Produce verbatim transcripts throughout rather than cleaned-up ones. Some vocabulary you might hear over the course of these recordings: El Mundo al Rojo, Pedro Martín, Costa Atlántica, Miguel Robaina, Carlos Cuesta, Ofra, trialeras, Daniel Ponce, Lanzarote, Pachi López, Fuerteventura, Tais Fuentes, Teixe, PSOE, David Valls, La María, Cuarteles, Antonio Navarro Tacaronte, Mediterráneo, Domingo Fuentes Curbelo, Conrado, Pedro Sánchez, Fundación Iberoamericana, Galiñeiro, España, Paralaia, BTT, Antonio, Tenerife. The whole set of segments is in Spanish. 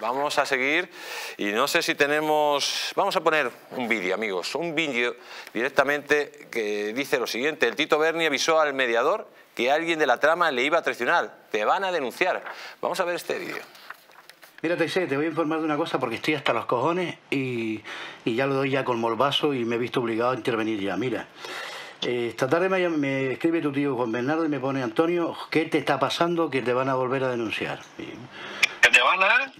Vamos a seguir y no sé si tenemos... Vamos a poner un vídeo, amigos, un vídeo directamente que dice lo siguiente. El Tito Berni avisó al mediador que alguien de la trama le iba a traicionar. Te van a denunciar. Vamos a ver este vídeo. Mira, Teixe, te voy a informar de una cosa porque estoy hasta los cojones y, y ya lo doy ya con molvazo y me he visto obligado a intervenir ya. Mira, eh, esta tarde me, me escribe tu tío Juan Bernardo y me pone: Antonio, ¿qué te está pasando que te van a volver a denunciar? Y,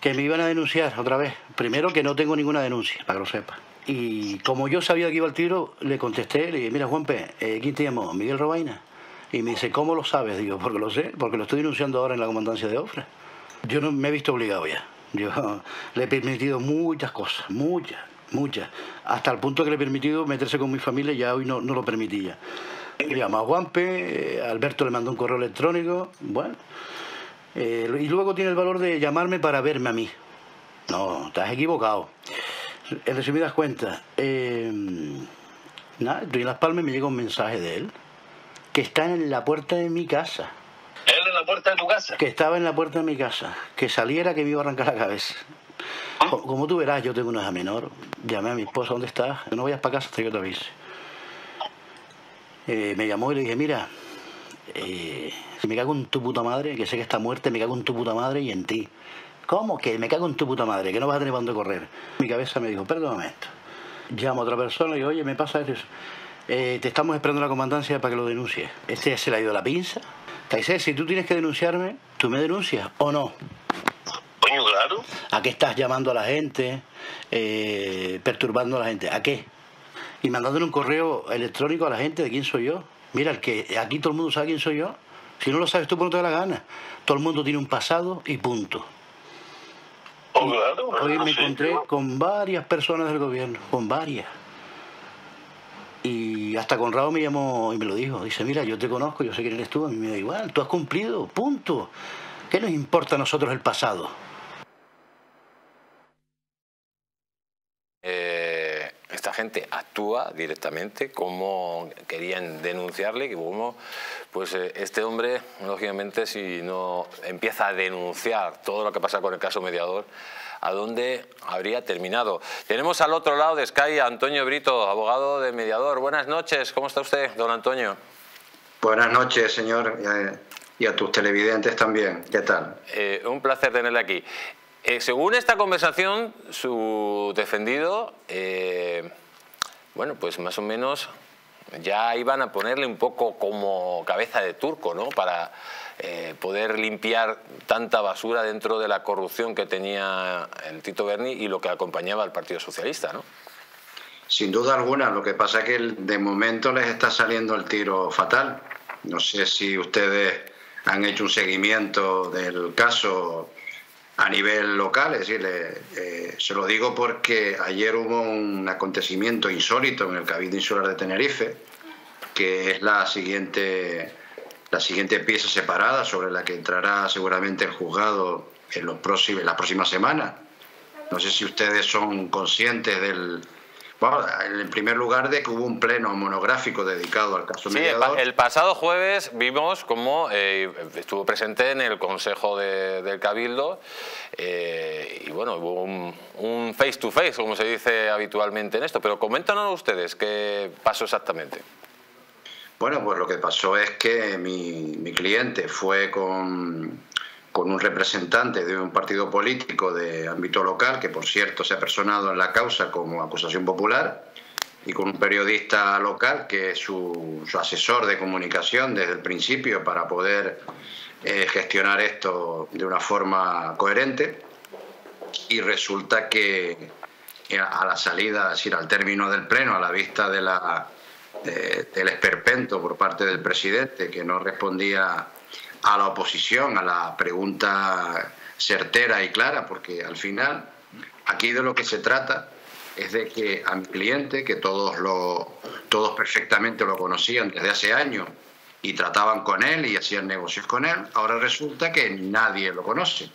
que me iban a denunciar otra vez. Primero, que no tengo ninguna denuncia, para que lo sepa. Y como yo sabía que iba al tiro, le contesté, le dije: mira, Juanpe, eh, ¿quién te llamó? Miguel Robaina. Y me dice: ¿cómo lo sabes? Digo, porque lo sé, porque lo estoy denunciando ahora en la comandancia de Ofra. Yo no me he visto obligado ya. Yo le he permitido muchas cosas, muchas, muchas. Hasta el punto que le he permitido meterse con mi familia, ya hoy no, no lo permitía. Le llamó a Juanpe, eh, Alberto le mandó un correo electrónico, bueno... Eh, y luego tiene el valor de llamarme para verme a mí. No, estás equivocado. En resumidas cuentas, eh, nada, estoy en Las Palmas y me llega un mensaje de él que está en la puerta de mi casa. ¿Él en la puerta de tu casa? Que estaba en la puerta de mi casa, que saliera, que me iba a arrancar la cabeza. ¿Ah? Como tú verás, yo tengo una hija menor. Llamé a mi esposa: ¿dónde estás? No vayas para casa hasta que yo te avise. Eh, me llamó y le dije: mira, Eh, me cago en tu puta madre, que sé que está muerta, me cago en tu puta madre y en ti. ¿Cómo que me cago en tu puta madre? Que no vas a tener para dónde correr. Mi cabeza me dijo: perdóname esto. Llamo a otra persona y digo: oye, me pasa esto. Eh, te estamos esperando la comandancia para que lo denuncies. Este se le ha ido la pinza. Teixe, si tú tienes que denunciarme, tú me denuncias o no. Coño, claro. ¿A qué estás llamando a la gente? Eh, perturbando a la gente. ¿A qué? Y mandándole un correo electrónico a la gente de quién soy yo. Mira, el que aquí todo el mundo sabe quién soy yo. Si no lo sabes tú, pues no te da la gana. Todo el mundo tiene un pasado y punto. Oh, claro, claro, hoy me sí, encontré claro. con varias personas del gobierno, con varias. Y hasta Conrado me llamó y me lo dijo. Dice: mira, yo te conozco, yo sé quién eres tú, a mí me da igual, tú has cumplido, punto. ¿Qué nos importa a nosotros el pasado? Esta gente actúa directamente como querían denunciarle, que como pues este hombre, lógicamente, si no empieza a denunciar todo lo que pasa con el caso mediador, ¿a dónde habría terminado? Tenemos al otro lado de Sky a Antonio Brito, abogado de mediador. Buenas noches, ¿cómo está usted, don Antonio? Buenas noches, señor, y a tus televidentes también. ¿Qué tal? Eh, un placer tenerle aquí. Eh, según esta conversación, su defendido, eh, bueno, pues más o menos ya iban a ponerle un poco como cabeza de turco, ¿no? Para eh, poder limpiar tanta basura dentro de la corrupción que tenía el Tito Berni y lo que acompañaba al Partido Socialista, ¿no? Sin duda alguna. Lo que pasa es que de momento les está saliendo el tiro fatal. No sé si ustedes han hecho un seguimiento del caso a nivel local, es decir, eh, se lo digo porque ayer hubo un acontecimiento insólito en el Cabildo Insular de Tenerife, que es la siguiente, la siguiente pieza separada sobre la que entrará seguramente el juzgado en, los próximos, en la próxima semana. No sé si ustedes son conscientes del... Bueno, en primer lugar, de que hubo un pleno monográfico dedicado al caso sí, mediador. El pasado jueves vimos cómo eh, estuvo presente en el Consejo de, del Cabildo eh, y bueno, hubo un, un face to face, como se dice habitualmente en esto. Pero coméntanos ustedes qué pasó exactamente. Bueno, pues lo que pasó es que mi, mi cliente fue con, con un representante de un partido político de ámbito local, que por cierto se ha personado en la causa como acusación popular, y con un periodista local que es su, su asesor de comunicación desde el principio para poder eh, gestionar esto de una forma coherente. Y resulta que a la salida, es decir, al término del pleno, a la vista de la, de, del esperpento por parte del presidente, que no respondía a la oposición, a la pregunta certera y clara, porque al final aquí de lo que se trata es de que a mi cliente, que todos, lo, todos perfectamente lo conocían desde hace años y trataban con él y hacían negocios con él, ahora resulta que nadie lo conoce.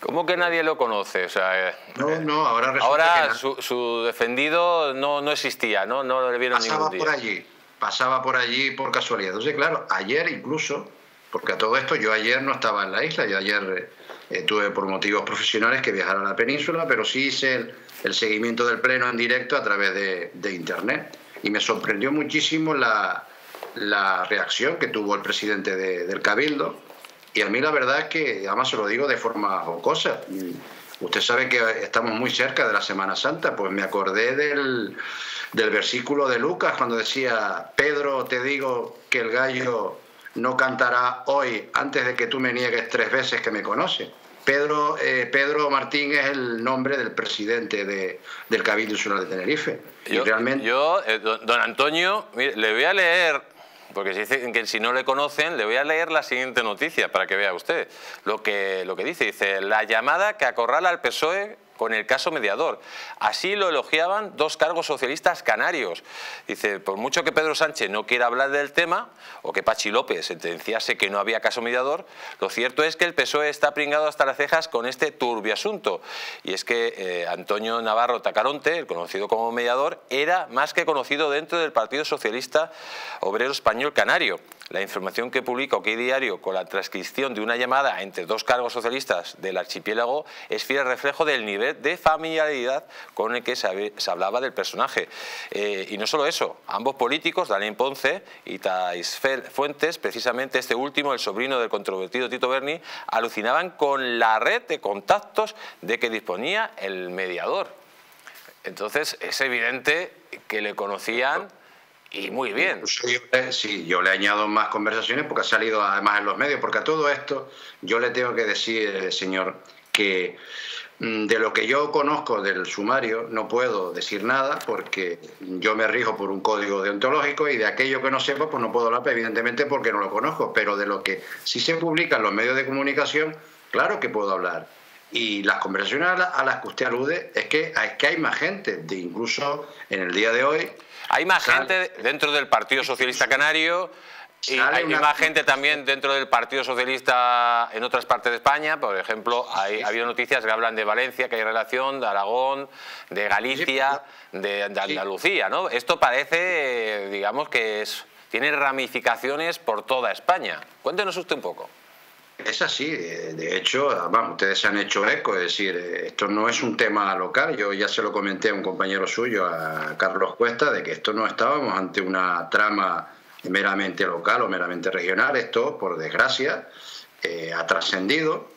¿Cómo que nadie lo conoce? O sea, eh, no, no, ahora resulta ahora que su, su defendido no, no existía, ¿no? No le vieron pasaba ningún día. Por allí, pasaba por allí por casualidad. Entonces, claro, ayer incluso... Porque a todo esto yo ayer no estaba en la isla, yo ayer Eh, tuve por motivos profesionales que viajar a la península, pero sí hice el, el seguimiento del pleno en directo a través de, de Internet. Y me sorprendió muchísimo la, la reacción que tuvo el presidente de, del Cabildo. Y a mí la verdad es que, además se lo digo de forma jocosa, usted sabe que estamos muy cerca de la Semana Santa, pues me acordé del, del versículo de Lucas cuando decía: Pedro, te digo que el gallo no cantará hoy antes de que tú me niegues tres veces que me conoces. Pedro, eh, Pedro Martín es el nombre del presidente de, del Cabildo Insular de Tenerife. Yo, y realmente... yo eh, don, don Antonio, mire, le voy a leer, porque si dicen que si no le conocen, le voy a leer la siguiente noticia para que vea usted lo que, lo que dice. Dice: la llamada que acorrala al P S O E con el caso mediador. Así lo elogiaban dos cargos socialistas canarios. Dice, por mucho que Pedro Sánchez no quiera hablar del tema, o que Pachi López sentenciase que no había caso mediador, lo cierto es que el P S O E está pringado hasta las cejas con este turbio asunto. Y es que eh, Antonio Navarro Tacaronte, el conocido como mediador, era más que conocido dentro del Partido Socialista Obrero Español Canario. La información que publica OK Diario con la transcripción de una llamada entre dos cargos socialistas del archipiélago es fiel reflejo del nivel de familiaridad con el que se hablaba del personaje. Eh, y no solo eso, ambos políticos, Daniel Ponce y Tais Fuentes, precisamente este último, el sobrino del controvertido Tito Berni, alucinaban con la red de contactos de que disponía el mediador. Entonces es evidente que le conocían y muy bien. Sí, yo le añado más conversaciones porque ha salido además en los medios, porque a todo esto yo le tengo que decir, señor, que de lo que yo conozco del sumario no puedo decir nada porque yo me rijo por un código deontológico y de aquello que no sepa pues no puedo hablar, evidentemente, porque no lo conozco, pero de lo que sí se publica en los medios de comunicación, claro que puedo hablar. Y las conversaciones a las que usted alude es que, es que hay más gente, de incluso en el día de hoy... Hay más sale, gente dentro del Partido Socialista Canario... Y hay una... más gente también dentro del Partido Socialista en otras partes de España. Por ejemplo, hay, ha habido noticias que hablan de Valencia, que hay relación, de Aragón, de Galicia, de, de Andalucía, ¿no? Esto parece, digamos, que es, tiene ramificaciones por toda España. Cuéntenos usted un poco. Es así, de hecho, además, ustedes se han hecho eco, es decir, esto no es un tema local. Yo ya se lo comenté a un compañero suyo, a Carlos Cuesta, de que esto no estábamos ante una trama meramente local o meramente regional. Esto, por desgracia, eh, ha trascendido.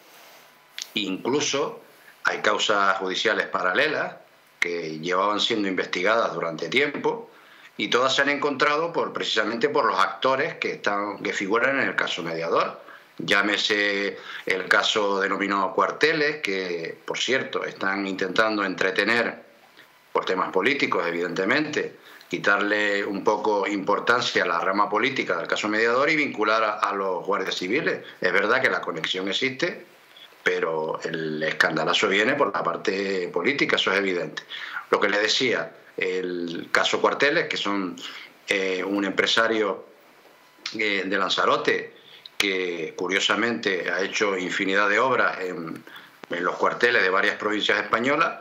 Incluso hay causas judiciales paralelas que llevaban siendo investigadas durante tiempo y todas se han encontrado por, precisamente por los actores que, están, que figuran en el caso mediador. Llámese el caso denominado Cuarteles, que, por cierto, están intentando entretener por temas políticos, evidentemente, quitarle un poco importancia a la rama política del caso mediador y vincular a, a los guardias civiles. Es verdad que la conexión existe, pero el escandalazo viene por la parte política, eso es evidente. Lo que le decía, el caso Cuarteles, que son eh, un empresario eh, de Lanzarote que curiosamente ha hecho infinidad de obras en, en los cuarteles de varias provincias españolas.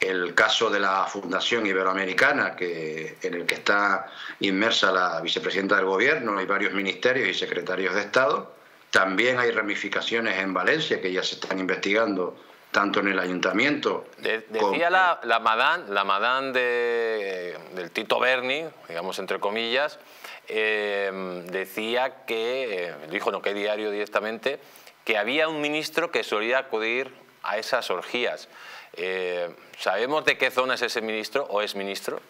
El caso de la Fundación Iberoamericana, que, en el que está inmersa la vicepresidenta del Gobierno y varios ministerios y secretarios de Estado. También hay ramificaciones en Valencia que ya se están investigando, tanto en el ayuntamiento... De, decía como... la, la madame, la madame de, del Tito Berni, digamos entre comillas, eh, decía que, dijo en OK Diario directamente, que había un ministro que solía acudir a esas orgías. Eh, ¿Sabemos de qué zona es ese ministro o es ministro?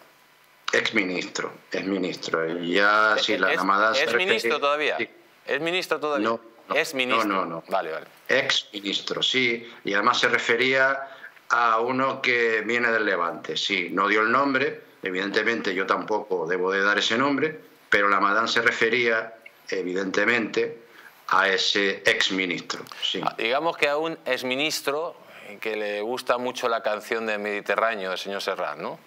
Ex ministro, ex ministro. Ya si la llamada se refiere... ¿Es ministro todavía? Sí. ¿Es ministro todavía? No, no, ¿Es ministro? no, no, no. Vale, vale. Ex ministro, sí. Y además se refería a uno que viene del Levante. Sí, no dio el nombre. Evidentemente yo tampoco debo de dar ese nombre, pero la madame se refería, evidentemente, a ese ex ministro. Sí. Ah, digamos que a un ex ministro... que le gusta mucho la canción de Mediterráneo del señor Serrat, ¿no?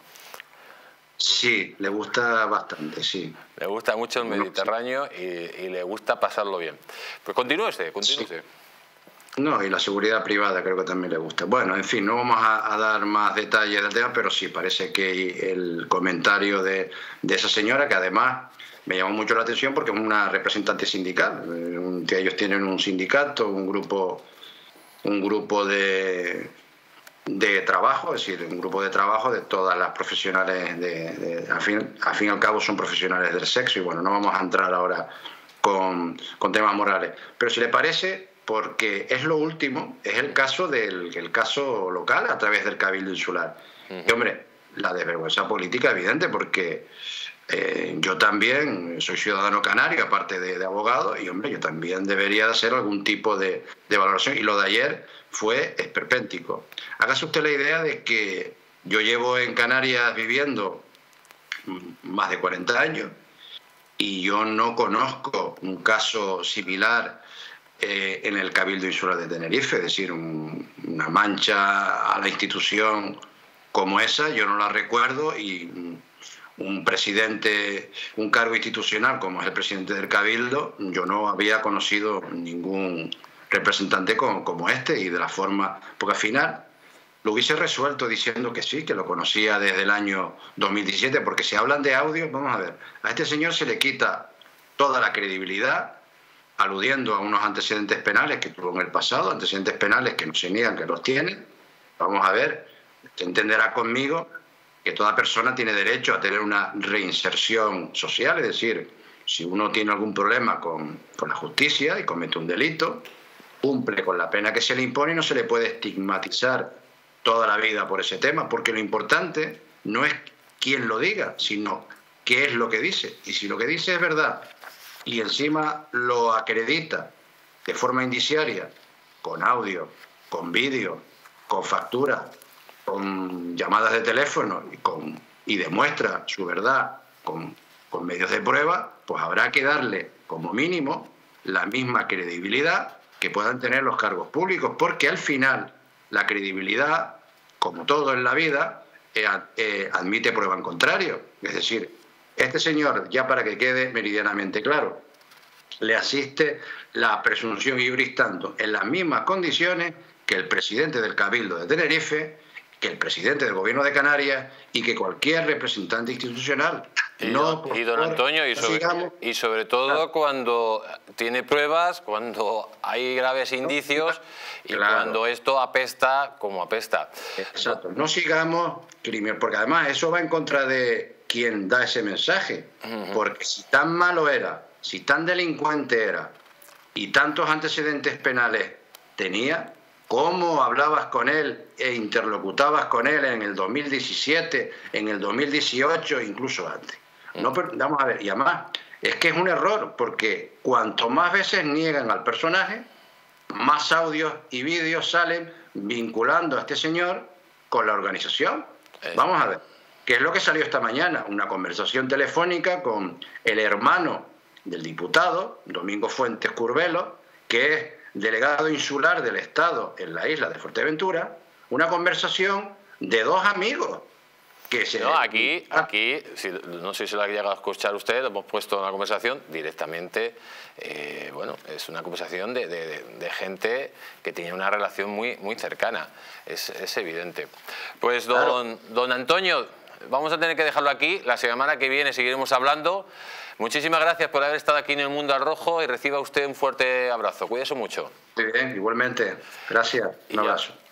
Sí, le gusta bastante, sí. Le gusta mucho el Mediterráneo y, y le gusta pasarlo bien. Pues continúese, continúese. Sí. No, y la seguridad privada creo que también le gusta. Bueno, en fin, no vamos a, a dar más detalles del tema, pero sí, parece que el comentario de, de esa señora, que además me llamó mucho la atención porque es una representante sindical. Ellos tienen un sindicato, un grupo... un grupo de, de trabajo, es decir, un grupo de trabajo de todas las profesionales, de, de, al, fin, al fin y al cabo son profesionales del sexo, y bueno, no vamos a entrar ahora con, con temas morales. Pero si le parece, porque es lo último, es el caso, del, el caso local a través del Cabildo Insular. Uh-huh. Y hombre, la desvergüenza política evidente, porque eh, yo también soy ciudadano canario, aparte de, de abogado, y hombre, yo también debería hacer algún tipo de, de valoración, y lo de ayer fue esperpéntico. Hágase usted la idea de que yo llevo en Canarias viviendo más de cuarenta años y yo no conozco un caso similar eh, en el Cabildo Insular de Tenerife, es decir, un, una mancha a la institución como esa, yo no la recuerdo, y un presidente, un cargo institucional como es el presidente del Cabildo, yo no había conocido ningún representante como, como este, y de la forma, porque al final lo hubiese resuelto diciendo que sí, que lo conocía desde el año dos mil diecisiete, porque si hablan de audio, vamos a ver, a este señor se le quita toda la credibilidad, aludiendo a unos antecedentes penales que tuvo en el pasado, antecedentes penales que no se niegan que los tiene, vamos a ver. Usted entenderá conmigo que toda persona tiene derecho a tener una reinserción social, es decir, si uno tiene algún problema con, con la justicia y comete un delito, cumple con la pena que se le impone y no se le puede estigmatizar toda la vida por ese tema, porque lo importante no es quién lo diga, sino qué es lo que dice. Y si lo que dice es verdad y encima lo acredita de forma indiciaria, con audio, con vídeo, con factura, con llamadas de teléfono y, con, y demuestra su verdad con, con medios de prueba, pues habrá que darle como mínimo la misma credibilidad que puedan tener los cargos públicos, porque al final la credibilidad, como todo en la vida, eh, eh, admite prueba en contrario. Es decir, este señor, ya para que quede meridianamente claro, le asiste la presunción ibris tanto en las mismas condiciones que el presidente del Cabildo de Tenerife, que el presidente del Gobierno de Canarias y que cualquier representante institucional. Y, no, y don Antonio, y sobre, digamos, y sobre todo claro, cuando tiene pruebas, cuando hay graves indicios, no, claro, y cuando esto apesta como apesta. Exacto, no sigamos crimen, porque además eso va en contra de quien da ese mensaje, uh-huh, porque si tan malo era, si tan delincuente era y tantos antecedentes penales tenía, cómo hablabas con él e interlocutabas con él en el dos mil diecisiete, en el dos mil dieciocho, incluso antes. No, pero vamos a ver, y además, es que es un error, porque cuanto más veces niegan al personaje, más audios y vídeos salen vinculando a este señor con la organización. Vamos a ver, ¿qué es lo que salió esta mañana? Una conversación telefónica con el hermano del diputado, Domingo Fuentes Curbelo, que es delegado insular del Estado en la isla de Fuerteventura, una conversación de dos amigos. Que se no, aquí, aquí si, no sé si la ha llegado a escuchar usted, hemos puesto una conversación directamente, eh, bueno, es una conversación de, de, de gente que tenía una relación muy, muy cercana, es, es evidente. Pues don, claro. don Antonio, vamos a tener que dejarlo aquí, la semana que viene seguiremos hablando. Muchísimas gracias por haber estado aquí en El Mundo al Rojo y reciba usted un fuerte abrazo. Cuídese mucho. Muy bien, igualmente. Gracias. Un abrazo.